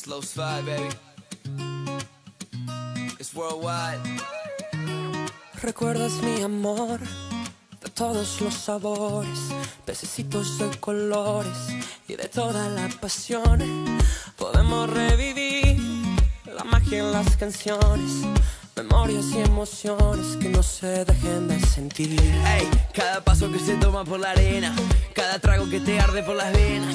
It's Low Spy, baby. It's worldwide. Recuerdas mi amor de todos los sabores, pececitos de colores y de toda la pasión. Podemos revivir la magia en las canciones, memorias y emociones que no se dejen de sentir. Hey, cada paso que se toma por la arena, cada trago que te arde por las venas,